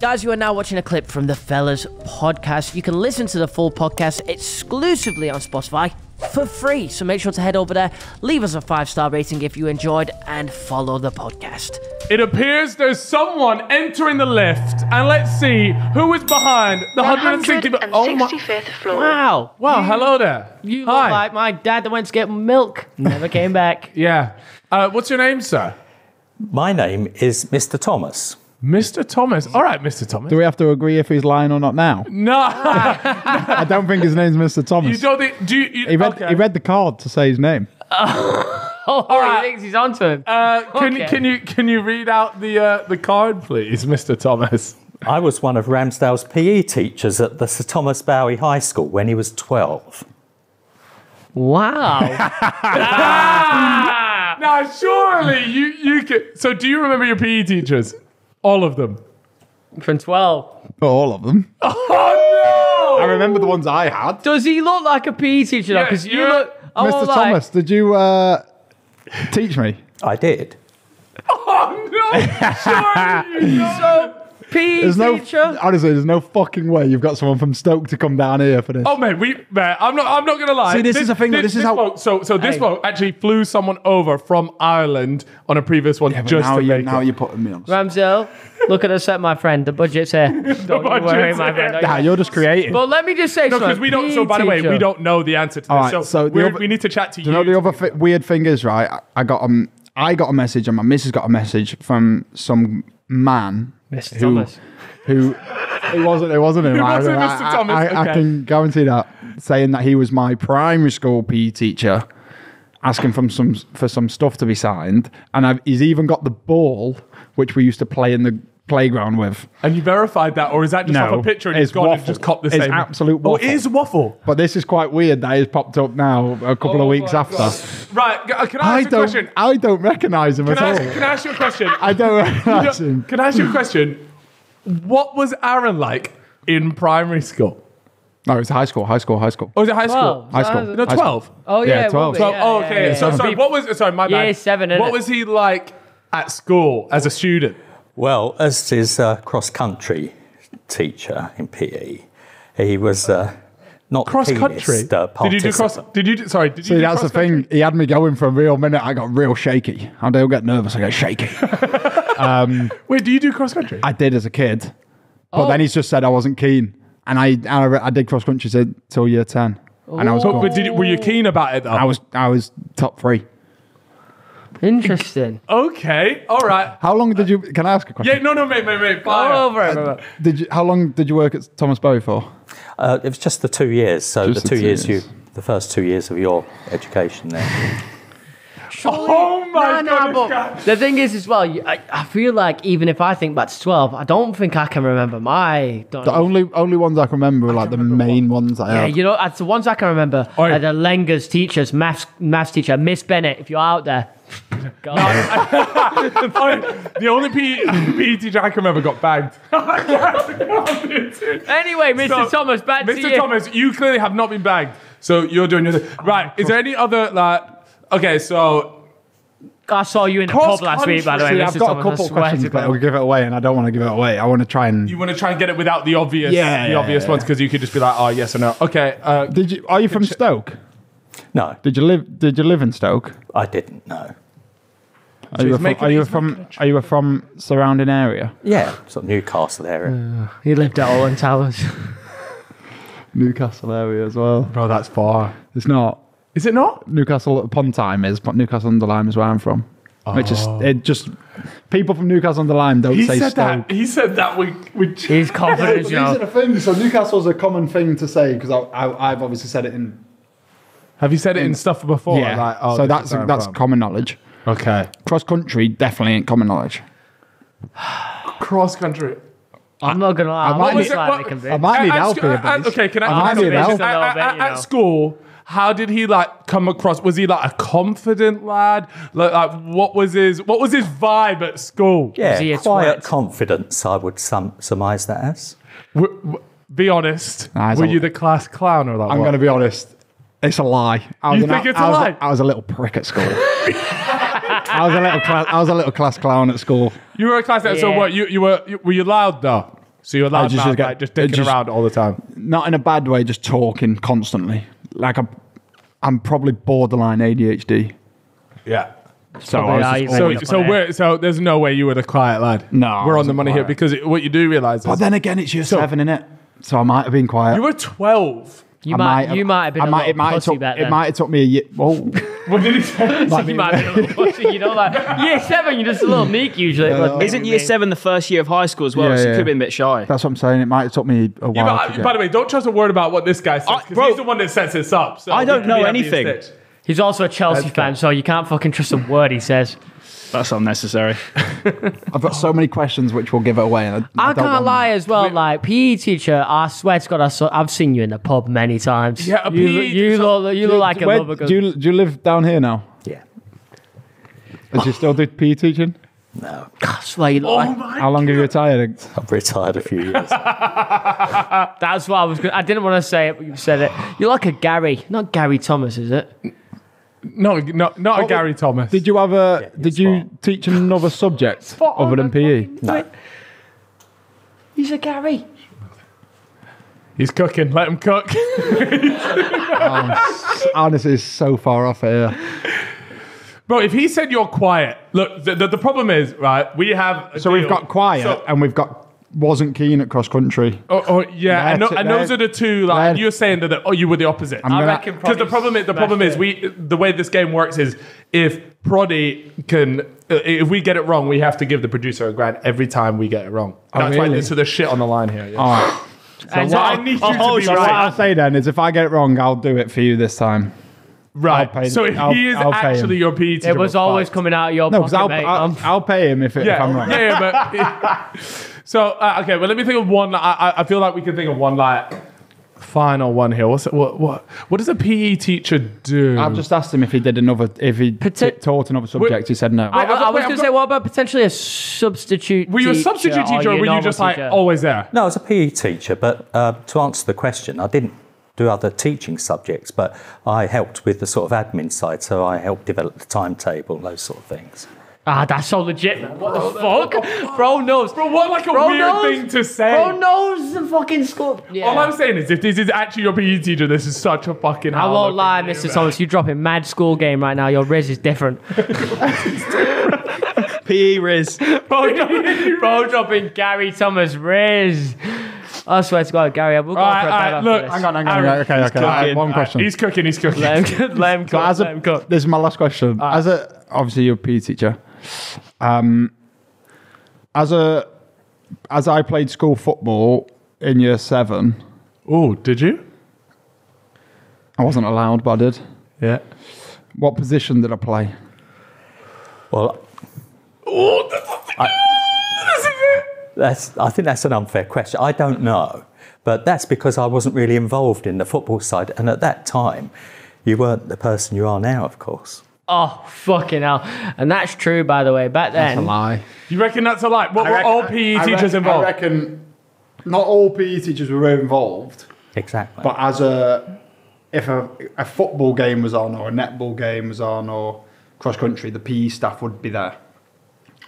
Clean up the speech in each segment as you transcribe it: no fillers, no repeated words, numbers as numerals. Guys, you are now watching a clip from the Fellas podcast. You can listen to the full podcast exclusively on Spotify for free. So make sure to head over there, leave us a 5-star rating if you enjoyed, and follow the podcast. It appears there's someone entering the lift, and let's see who is behind the 165th floor. Wow. Wow, hello there. You look like my dad that went to get milk, never came back. Yeah. What's your name, sir? My name is Mr. Thomas. Mr. Thomas. All right, Mr. Thomas. Do we have to agree if he's lying or not now? No. I don't think his name's Mr. Thomas. You don't think, he read the card to say his name. All right. He thinks he's onto him. Can you read out the card, please, Mr. Thomas? I was one of Ramsdale's PE teachers at the Sir Thomas Boughey High School when he was 12. Wow. Now, surely you could... So do you remember your PE teachers? All of them. From 12. All of them. Oh, no! I remember the ones I had. Does he look like a PE teacher? Yeah, because you look... Mr. Thomas, did you teach me? I did. Oh, no! Sorry, you know. So, PE teacher? No, honestly, there's no fucking way you've got someone from Stoke to come down here for this. Oh, mate, I'm not going to lie. See, this is the thing. This is how... This bloke actually flew someone over from Ireland on a previous one Now you're putting me on. Ramsdale, look at us, my friend. The budget's here. Don't you worry, my friend. Nah, you're just creative. But let me just say something. No, because we don't... So, by the way, we don't know the answer to this. So we need to chat to you. You know the other weird thing is, right? I got a message and my missus got a message from some man... Mr. Thomas. It wasn't him. It wasn't Mr. Thomas. I can guarantee that. Saying that he was my primary school PE teacher, asking for some stuff to be signed, and he's even got the ball which we used to play in the playground with. And you verified that, or is that just off a picture and he's gone and just copped the same? It's absolute waffle. Oh, it is waffle. But this is quite weird that it's popped up now a couple of weeks after. God. Right, can I ask you a question? I don't recognise him at all. Can I ask you a question? I don't recognise him. Can I ask you a question? What was Aaron like in primary school? No, it's high school. Oh, is it high school? 12. High school. No, 12. Oh, yeah, 12. Yeah, oh, okay. Yeah, so, sorry, what was... Sorry, my bad. Year 7, What was he like at school as a student? Well, as his cross-country teacher in PE, he was not cross-country. Did you do cross? Did you? Do, sorry, did you? See, that's the thing. He had me going for a real minute. I got real shaky. I don't get nervous. I get shaky. Wait, do you do cross-country? I did as a kid, but then he's just said I wasn't keen, and I did cross-country till year 10, and I was. But were you keen about it though? I was top 3. Interesting. Okay. All right. How long did you... Can I ask a question? Yeah. No. Mate. All over it. How long did you work at Thomas Boughey for? It was just the 2 years. So just the first 2 years of your education there. Oh my God! The thing is, as well, I feel like even if I think back to 12, I don't think I can remember the only ones I can remember are like the main ones I had. Yeah, you know, that's the ones I can remember. Are the Lenger's teachers, maths teacher, Miss Bennett. If you're out there. The only PE teacher I can remember got bagged. Anyway, Mr. Thomas, back to you. Mr. Thomas, you clearly have not been bagged, so you're doing your thing. Right, is there any other... Okay, so... I saw you in the pub last week, by the way. See, I've got a couple of questions, but I'll give it away, and I don't want to give it away. I want to try and... You want to try and get it without the obvious ones, because you could just be like, oh, yes or no. Okay. Are you from Stoke? No. Did you live in Stoke? I didn't, no. Are you from surrounding area? Yeah, sort of Newcastle area. He lived at Owen Towers. Newcastle area as well. Bro, that's far. It's not. Is it not? Newcastle upon Tyne is, but Newcastle under Lyme is where I'm from. Oh. It just people from Newcastle under Lyme don't say Stoke. He said that with he's confident. These are the things. So Newcastle's a common thing to say because I've obviously said it in. Have you said it in stuff before? Yeah. Like, oh, so that's common knowledge. Okay. Cross country definitely ain't common knowledge. Cross country. I'm not gonna lie. I might need help here. Okay, can I need help? At school. How did he come across? Was he a confident lad? What was his vibe at school? Yeah, quiet confidence. I would surmise that as. Be honest. Were you the class clown or I'm going to be honest. It's a lie. You think it's a lie? I was a little prick at school. I was a little class clown at school. You were a class clown. Yeah. So what? Were you loud though? So you're that just, like, just dicking around all the time? Not in a bad way, just talking constantly. Like I'm probably borderline ADHD. Yeah. So there's no way you were the quiet lad. No. We're on the money quiet here, because what you do realise is... But then again, it's year 7, innit? So I might have been quiet. You were 12. You might have been a little pussy back then. It might have took me a year. Oh. What did he say? So you might have been a little pussy, you know, like year 7, you're just a little meek usually. Yeah. Isn't year 7 the first year of high school as well? Yeah, so you could have been a bit shy. That's what I'm saying. It might have took me a while. Yeah, by the way, don't trust a word about what this guy says, because he's the one that sets this up. So I don't know anything. He's also a Chelsea fan, so you can't fucking trust a word he says. That's unnecessary. I've got so many questions which we'll give away. And I can't lie as well. Like, PE teacher, I swear to God, I've seen you in the pub many times. Yeah, you look like a lover girl. Do you live down here now? Yeah. Did you still do PE teaching? No. Gosh, like, how long have you retired? I've retired a few years. That's what I was going to... I didn't want to say it, but you said it. You're like a Gary. Not Gary Thomas, is it? Not a Gary Thomas. Did you have a? Yeah, did you teach another subject other than PE? No. He's a Gary. He's cooking. Let him cook. Honestly, it's so far off here. Bro, if he said you're quiet, look. The problem is, right? We have a deal. We've got quiet, and we've got. Wasn't keen at cross country. And those are the two. Like you're saying that, you were the opposite. I reckon, because the problem is the way this game works is if we get it wrong, we have to give the producer a grand every time we get it wrong. That's really? Why so there's shit on the line here. Yeah. All right. So what I say then is, if I get it wrong, I'll do it for you this time. Right. So he is actually your PE teacher. It was always coming out of your pocket, mate. I'll pay him if I'm wrong. Yeah, but. So, okay, well, let me think of one. I feel like we can think of one, like, final one here. What does a PE teacher do? I've just asked him if he did another, if he taught another subject. He said no. I was going to say, what about potentially a substitute teacher? Were you a substitute teacher, or were you just, like, always there? No, I was a PE teacher, but to answer the question, I didn't do other teaching subjects, but I helped with the sort of admin side, so I helped develop the timetable, those sort of things. Ah, that's so legit, man. What the fuck? Bro knows. Bro, what like a weird thing to say. Bro knows the fucking score. Yeah. All I'm saying is, if this is actually your PE teacher, this is such a fucking... I won't lie, Mr. Thomas, you dropping mad school game right now. Your Riz is different. PE Riz. Bro dropping Gary Thomas Riz. I swear to God, Gary, we'll go for a bad look. Hang on. Aaron, okay. One question. He's cooking. Let him cook. This is my last question. Right. Obviously, you're a PE teacher. As I played school football in year 7. Oh, did you? I wasn't allowed, but I did. Yeah. What position did I play? Well, I think that's an unfair question. I don't know, but that's because I wasn't really involved in the football side, and at that time, you weren't the person you are now, of course. Oh, fucking hell. And that's true, by the way. Back then... That's a lie. You reckon that's a lie? What were all PE teachers involved? I reckon not all PE teachers were involved. Exactly. But if a football game was on, or a netball game was on, or cross-country, the PE staff would be there.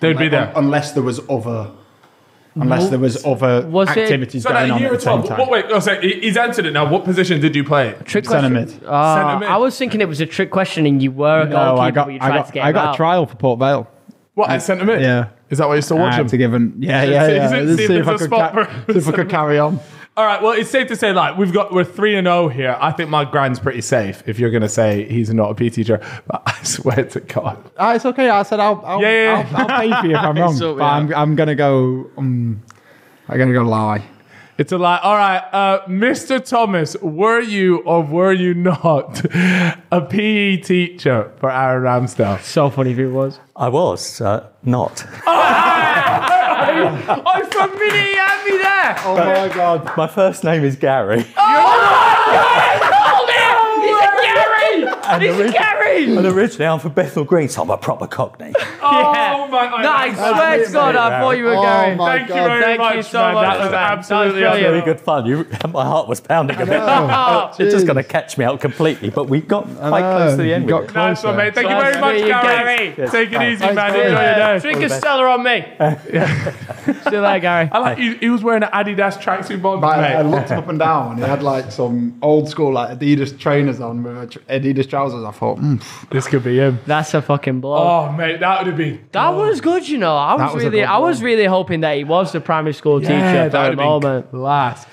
They'd be there. Unless there was other... activities going on at the same time. He's answered it now. What position did you play? Trick question. Centre mid. I was thinking it was a trick question, and you were a goalkeeper, but you tried to get out. I got a trial for Port Vale. What, at centre mid? Yeah. Is that why you're still watching? Yeah. Let's see if I could carry on. All right, well, it's safe to say, like, we're 3-0 here. I think my grand's pretty safe if you're going to say he's not a PE teacher. But I swear to God. It's okay. I said I'll pay for you if I'm wrong. But I'm going to go... I'm going to go lie. It's a lie. All right, Mr. Thomas, were you or were you not a PE teacher for Aaron Ramsdale? So funny if it was. I was not. I'm from Mini, you had me there. Oh my God. My first name is Gary. Oh my God! He's a Gary! And originally I'm from Bethel Green, so I'm a proper Cockney. Oh yeah. My I swear to God, I thought you were going. Thank you very much, man. That was absolutely really good fun. My heart was pounding a bit. It's just going to catch me out completely, but we got quite close to the end. Nice one, mate. Thank you very much, Gary. Take it easy, man. Enjoy your day. Drink a Stella on me. See you later, Gary. He was wearing an Adidas tracksuit bomb. I looked up and down. He had like some old school like Adidas trainers on with Adidas trousers. I thought, this could be him. That's a fucking blow. Oh, mate, that would have been. That was good, you know. I was really hoping that he was the primary school teacher for a moment. Last.